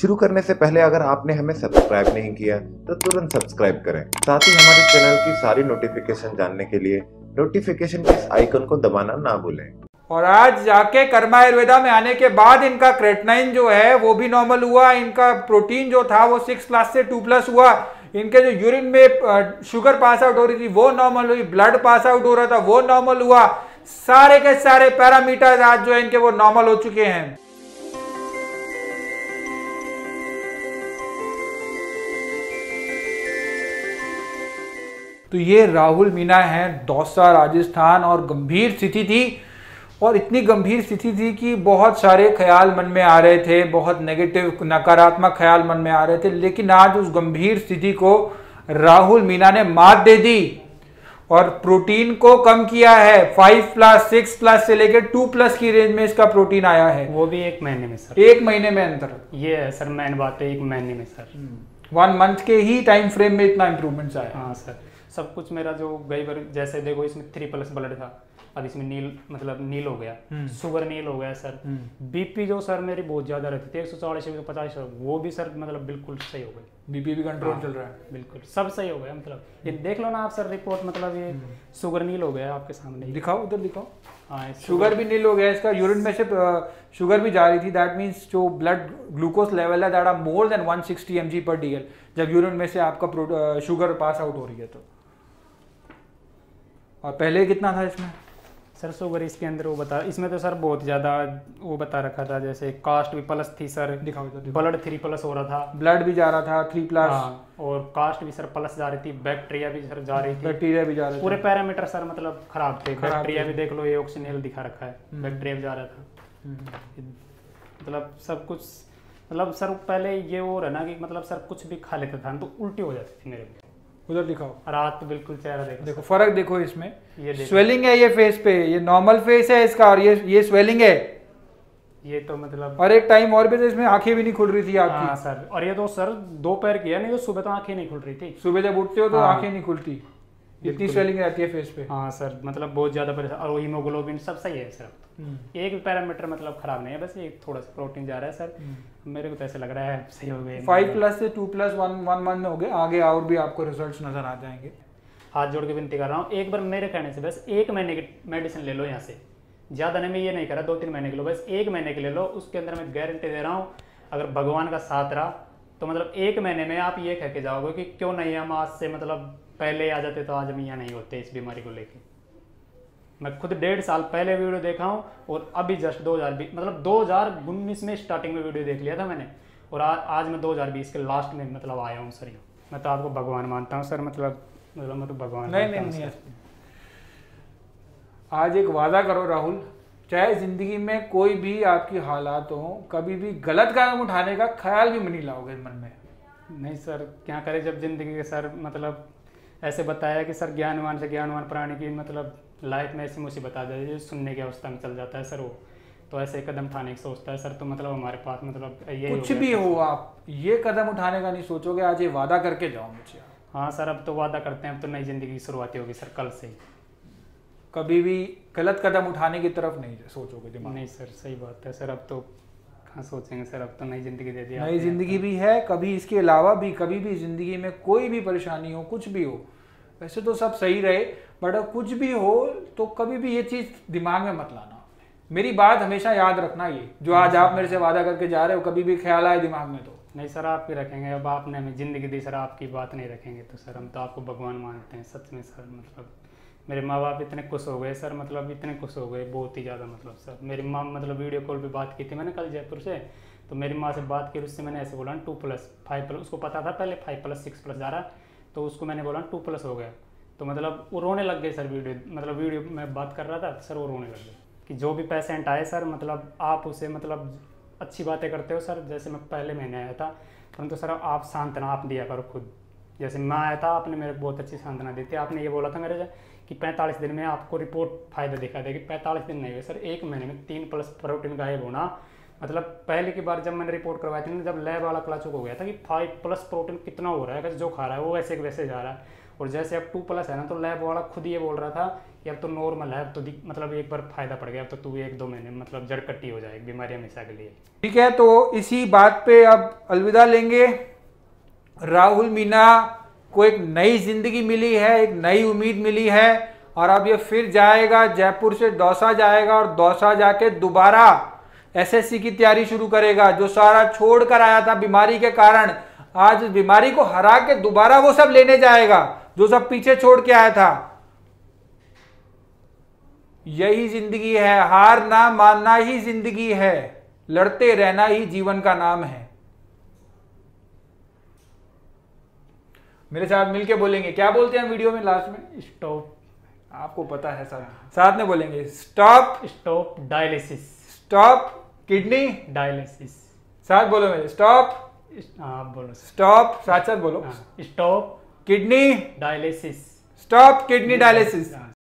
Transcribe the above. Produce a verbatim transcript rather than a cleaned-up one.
शुरू करने से पहले अगर आपने हमें सब्सक्राइब नहीं किया तो तुरंत सब्सक्राइब करें। साथ ही हमारे चैनल की सारी नोटिफिकेशन जानने के लिए नोटिफिकेशन के इस आइकन को दबाना ना भूलें। और आज जाके कर्मा आयुर्वेदा में आने के बाद इनका क्रेटिनिन जो है वो भी नॉर्मल हुआ, इनका प्रोटीन जो था वो सिक्स प्लस से टू प्लस हुआ, इनके जो यूरिन में शुगर पास आउट हो रही थी वो नॉर्मल हुई, ब्लड पास आउट हो रहा था वो नॉर्मल हुआ, सारे के सारे पैरामीटर्स आज जो है इनके वो नॉर्मल हो चुके हैं। तो ये राहुल मीना हैं, दौसा राजस्थान, और गंभीर स्थिति थी और इतनी गंभीर स्थिति थी कि बहुत सारे ख्याल मन में आ रहे थे, बहुत नेगेटिव नकारात्मक ख्याल मन में आ रहे थे, लेकिन आज उस गंभीर स्थिति को राहुल मीना ने मात दे दी और प्रोटीन को कम किया है। फाइव प्लस सिक्स प्लस से लेकर टू प्लस की रेंज में इसका प्रोटीन आया है, वो भी एक महीने में सर। एक महीने में अंतर ये है सर, मैन बात है, एक महीने में सर, वन मंथ के ही टाइम फ्रेम में इतना इम्प्रूवमेंट्स आया। हाँ सर, सब कुछ मेरा जो गई बार जैसे देखो इसमें थ्री प्लस ब्लड था, अब इसमें नील मतलब नील हो गया, शुगर नील हो गया सर। बीपी जो सर मेरी बहुत ज़्यादा रहती थी, एक सौ चालीस एक सौ पचास वो भी सर मतलब बिल्कुल सही हो गई, बीपी भी कंट्रोल चल रहा है, बिल्कुल सब सही हो गया। मतलब ये देख लो ना आप सर रिपोर्ट, मतलब ये शुगर नील हो गया आपके सामने, दिखाओ उधर दिखाओ। हाँ, शुगर भी नील हो गया, इसका यूरिन में से शुगर भी जा रही थी, दैट मीन्स जो ब्लड ग्लूकोज लेवल है that are more than one sixty M G per D L, जब यूरिन में से आपका शुगर पास आउट हो रही है तो। और पहले कितना था इसमें सर शुगर इसके अंदर, वो बता इसमें तो सर बहुत ज़्यादा वो बता रखा था, जैसे कास्ट भी प्लस थी सर, दिखाओ तो दिखा। ब्लड थ्री प्लस हो रहा था, ब्लड भी जा रहा था थ्री प्लस। हाँ, और कास्ट भी सर प्लस जा रही थी, बैक्टीरिया भी सर जा रही थी, बैक्टीरिया भी जा रही, पूरे पैरामीटर सर मतलब खराब थे। बैक्टीरिया भी देख लो, ये ऑक्सीजन दिखा रखा है, बैक्टीरिया भी जा रहा था, मतलब सब कुछ मतलब सर। पहले ये वो रहना कि मतलब सर कुछ भी खा लेता था तो उल्टी हो जाती थी मेरे को, उधर दिखाओ रात, बिल्कुल चेहरा देखो, देखो फर्क देखो इसमें, ये स्वेलिंग है ये फेस पे, ये नॉर्मल फेस है इसका, और ये ये स्वेलिंग है ये तो मतलब। और एक टाइम और भी था इसमें आंखें भी नहीं खुल रही थी आपकी। हाँ सर, और ये तो सर दोपहर की है ना, सुबह तो आंखें नहीं खुल रही थी, सुबह जब उठते हो तो आंखें नहीं खुलती, इतनी स्वेलिंग रहती है फेस पे। हाँ सर, मतलब बहुत ज्यादा परेशान, और हीमोग्लोबिन सब सही है सर, एक भी पैरामीटर मतलब खराब नहीं है, बस एक थोड़ा सा प्रोटीन जा रहा है सर। मेरे को तो ऐसे लग रहा है सही हो गए, फाइव प्लस से two plus one one month में हो गए, आगे और भी आपको रिजल्ट्स नजर आ जाएंगे। हाथ जोड़ के विनती कर रहा हूँ, एक बार मेरे कहने से बस एक महीने की मेडिसिन ले लो, यहाँ से ज्यादा नहीं, मैं ये नहीं कर रहा, दो तीन महीने के लो, बस एक महीने के ले लो, उसके अंदर मैं गारंटी दे रहा हूँ अगर भगवान का साथ रहा तो मतलब एक महीने में आप ये कह के जाओगे कि क्यों नहीं हम आज से मतलब पहले आ जाते तो आज हम यहाँ नहीं होते इस बीमारी को लेके। मैं खुद डेढ़ साल पहले वीडियो देखा हूँ और अभी जस्ट दो हज़ार बीस मतलब दो हज़ार उन्नीस में स्टार्टिंग में वीडियो देख लिया था मैंने, और आ, आज मैं दो हज़ार बीस के लास्ट में मतलब आया हूँ सर। मैं तो आपको भगवान मानता हूँ सर, मतलब मतलब मैं तो भगवान नहीं, नहीं, नहीं, नहीं। आज एक वादा करो राहुल, चाहे ज़िंदगी में कोई भी आपकी हालात हो, कभी भी गलत कदम उठाने का ख्याल भी नहीं लाओगे मन में। नहीं सर, क्या करें जब ज़िंदगी के सर मतलब ऐसे बताया कि सर ज्ञानवान से ज्ञानवान प्राणी की मतलब लाइफ में ऐसी मुसीबत आ जाती है, सुनने की अवस्था में चल जाता है सर, वो तो ऐसे कदम उठाने की सोचता है सर। तो मतलब हमारे पास मतलब ये कुछ भी हो, आप ये कदम उठाने का नहीं सोचोगे, आज ये वादा करके जाओ मुझे। हाँ सर, अब तो वादा करते हैं, अब तो नई ज़िंदगी की शुरुआत होगी सर कल से ही, कभी भी गलत कदम उठाने की तरफ नहीं सोचोगे दिमाग। नहीं सर, सही बात है सर, अब तो हाँ सोचेंगे सर, अब तो नई ज़िंदगी दे दिया, नई ज़िंदगी भी है, कभी इसके अलावा भी कभी भी ज़िंदगी में कोई भी परेशानी हो, कुछ भी हो, वैसे तो सब सही रहे बट कुछ भी हो तो कभी भी ये चीज़ दिमाग में मत लाना। मेरी बात हमेशा याद रखना, ये जो आज आप मेरे से वादा करके जा रहे हो, कभी भी ख्याल आए दिमाग में तो नहीं सर आपकी रखेंगे। अब आपने हमें ज़िंदगी दी सर, आपकी बात नहीं रखेंगे तो सर हम तो आपको भगवान मानते हैं सच में सर। मतलब मेरे माँ बाप इतने खुश हो गए सर, मतलब इतने खुश हो गए बहुत ही ज़्यादा, मतलब सर मेरी माँ मतलब वीडियो कॉल पे बात की थी मैंने कल जयपुर से, तो मेरी माँ से बात की, उससे मैंने ऐसे बोला टू प्लस फाइव प्लस, उसको पता था पहले फाइव प्लस सिक्स प्लस जा रहा, तो उसको मैंने बोला टू प्लस हो गया, तो मतलब वो रोने लग गए सर, वीडियो मतलब वीडियो में बात कर रहा था सर, वो रोने लग गए कि जो भी पेशेंट आए सर मतलब आप उसे मतलब अच्छी बातें करते हो सर, जैसे मैं पहले महीने आया था परंतु सर आप सांत्वना आप दिया करो खुद, जैसे मैं आया था आपने मेरे को बहुत अच्छी सांत्वना दी थी, आपने ये बोला था मेरे कि पैंतालीस दिन में आपको रिपोर्ट फायदा दिखा देगी, पैंतालीस दिन नहीं हुए सर, एक महीने में तीन प्लस प्रोटीन गायब होना, मतलब पहले की बार जब मैंने रिपोर्ट करवाई थी जब लैब वाला क्लास हो गया था कि फाइव प्लस प्रोटीन कितना हो रहा है, अगर जो खा रहा है वो वैसे वैसे जा रहा है, और जैसे अब टू प्लस है ना तो लैब वाला खुद ये बोल रहा था कि अब तो नॉर्मल है, अब तो मतलब एक बार फायदा पड़ गया, अब तो तू एक दो महीने मतलब जड़कट्टी हो जाएगी बीमारी हमेशा के लिए। ठीक है, तो इसी बात पे अब अलविदा लेंगे। राहुल मीना को एक नई जिंदगी मिली है, एक नई उम्मीद मिली है, और अब ये फिर जाएगा, जयपुर से दौसा जाएगा और दौसा जाके दोबारा एसएससी की तैयारी शुरू करेगा, जो सारा छोड़ कर आया था बीमारी के कारण। आज बीमारी को हरा के दोबारा वो सब लेने जाएगा जो सब पीछे छोड़ के आया था। यही जिंदगी है, हार ना मानना ही जिंदगी है, लड़ते रहना ही जीवन का नाम है। मेरे साथ मिलके बोलेंगे, क्या बोलते हैं वीडियो में लास्ट में? स्टॉप, आपको पता है सर, साथ में बोलेंगे stop stop dialysis, stop kidney dialysis. साथ बोलो मेरे, स्टॉप, आप बोलो स्टॉप, साथ साथ बोलो, stop kidney dialysis, stop kidney dialysis.